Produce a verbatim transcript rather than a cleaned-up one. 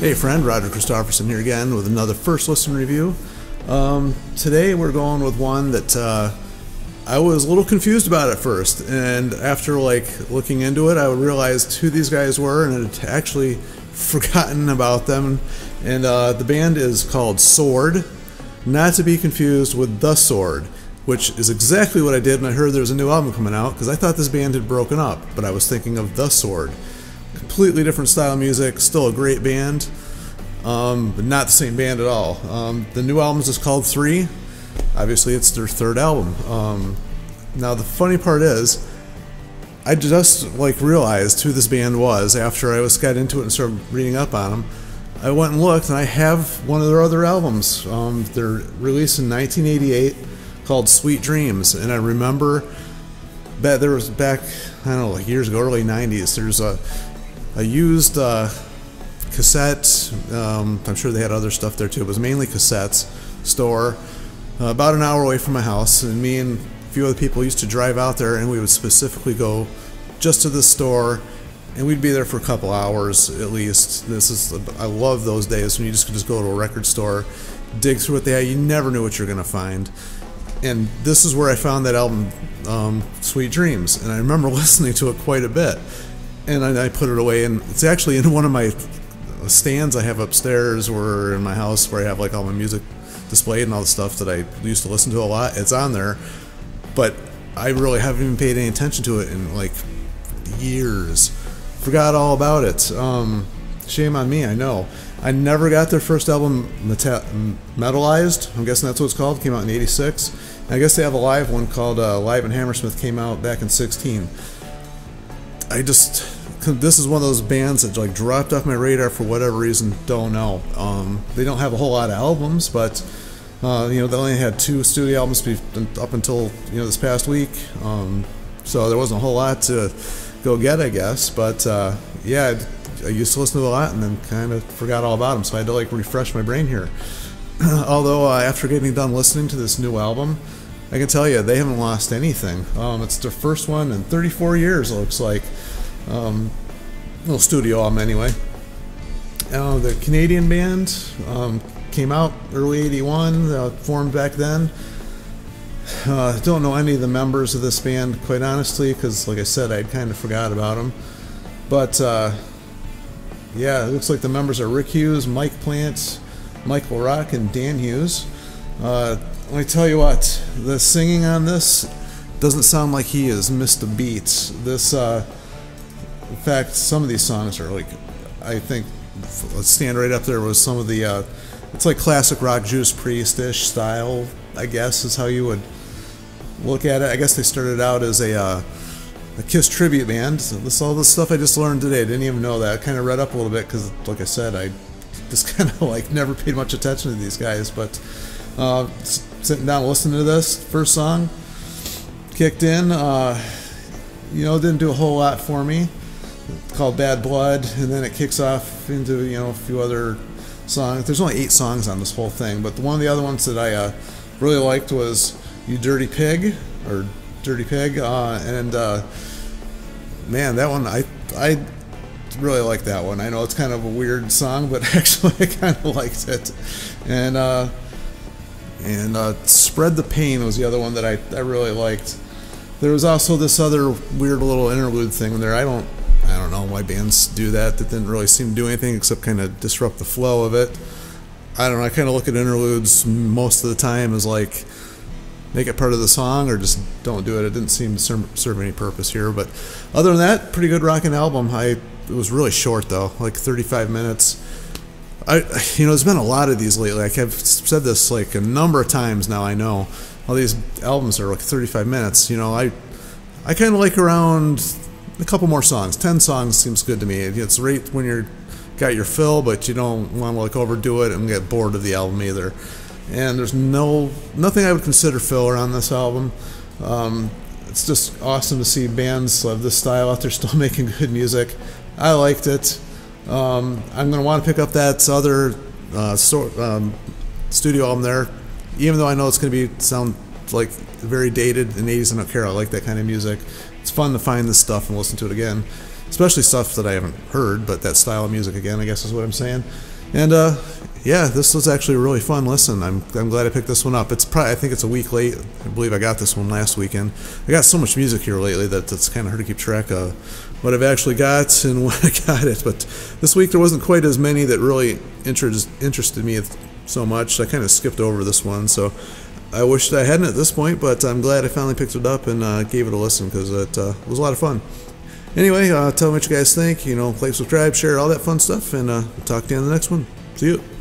Hey friend, Roger Christopherson here again with another First Listen Review. Um, today we're going with one that uh, I was a little confused about at first, and after like looking into it I realized who these guys were and had actually forgotten about them. And uh, the band is called Sword, not to be confused with The Sword, which is exactly what I did when I heard there was a new album coming out, because I thought this band had broken up, but I was thinking of The Sword. Completely different style of music, still a great band, um, but not the same band at all. Um, the new album is called Three. Obviously it's their third album. Um, now the funny part is, I just like realized who this band was after I was got into it and started reading up on them. I went and looked, and I have one of their other albums. Um, they're released in nineteen eighty-eight called Sweet Dreams, and I remember that there was back, I don't know, like years ago, early nineties, there's a I used uh, cassettes, um, I'm sure they had other stuff there too, it was mainly cassettes, store, uh, about an hour away from my house, and me and a few other people used to drive out there, and we would specifically go just to this store, and we'd be there for a couple hours at least. This is, I love those days when you just could just go to a record store, dig through what they had, you never knew what you were going to find. And this is where I found that album, um, Sweet Dreams, and I remember listening to it quite a bit. And I put it away, and it's actually in one of my stands I have upstairs or in my house where I have like all my music displayed and all the stuff that I used to listen to a lot. It's on there, but I really haven't even paid any attention to it in like years. Forgot all about it. Um, shame on me, I know. I never got their first album, Metalized, I'm guessing that's what it's called, it came out in eighty-six. And I guess they have a live one called uh, Live in Hammersmith, came out back in sixteen. I just... this is one of those bands that like dropped off my radar for whatever reason, don't know. Um, they don't have a whole lot of albums, but uh, you know, they only had two studio albums up until, you know, this past week, um, so there wasn't a whole lot to go get, I guess, but uh, yeah, I used to listen to a lot and then kind of forgot all about them, so I had to like refresh my brain here. Although uh, after getting done listening to this new album, I can tell you they haven't lost anything. Um, it's their first one in thirty-four years, it looks like. Um, little studio album anyway. Uh, the Canadian band um, came out early eighty-one, uh, formed back then. Uh, don't know any of the members of this band, quite honestly, because like I said, I kind of forgot about them. But uh, yeah, it looks like the members are Rick Hughes, Mike Plant, Michael Rock, and Dan Hughes. Uh, let me tell you what, the singing on this doesn't sound like he has missed a beat. This, uh, in fact, some of these songs are like, I think, stand right up there with some of the, uh, it's like classic rock Judas Priest-ish style, I guess is how you would look at it. I guess they started out as a, uh, a Kiss tribute band. So this, all this stuff I just learned today, I didn't even know that. I kind of read up a little bit because, like I said, I just kind of like never paid much attention to these guys, but Uh, sitting down listening to this first song kicked in, uh, you know, didn't do a whole lot for me. It's called Bad Blood, and then it kicks off into, you know, a few other songs. There's only eight songs on this whole thing, but one of the other ones that I uh, really liked was You Dirty Pig or Dirty Pig, uh, and uh, man, that one I I really like that one. I know it's kind of a weird song, but actually I kind of liked it. And uh, And uh, Spread the Pain was the other one that I, I really liked. There was also this other weird little interlude thing there. I don't I don't know why bands do that. That didn't really seem to do anything except kind of disrupt the flow of it. I don't know. I kind of look at interludes most of the time as like make it part of the song or just don't do it. It didn't seem to serve, serve any purpose here. But other than that, pretty good rockin' album. I it was really short though, like thirty-five minutes. I, you know, there's been a lot of these lately. Like I've said this like a number of times now. I know all these albums are like thirty-five minutes. You know, I, I kind of like around a couple more songs. Ten songs seems good to me. It's right when you're got your fill, but you don't want to like overdo it and get bored of the album either. And there's no nothing I would consider filler on this album. Um, it's just awesome to see bands of this style out there still making good music. I liked it. Um, I'm going to want to pick up that other uh, so, um, studio album there, even though I know it's going to be sound like very dated in the eighties. I don't care. I like that kind of music. It's fun to find this stuff and listen to it again. especially stuff that I haven't heard, but that style of music again, I guess is what I'm saying. And uh, yeah, this was actually a really fun listen. I'm, I'm glad I picked this one up. It's probably, I think it's a week late. I believe I got this one last weekend. I got so much music here lately that it's kind of hard to keep track of what I've actually got and when I got it. But this week there wasn't quite as many that really interest, interested me so much. I kind of skipped over this one, so I wished I hadn't at this point, but I'm glad I finally picked it up and uh, gave it a listen, because it uh, was a lot of fun. Anyway, uh, tell me what you guys think. You know, like, subscribe, share, all that fun stuff, and uh, talk to you on the next one. See you.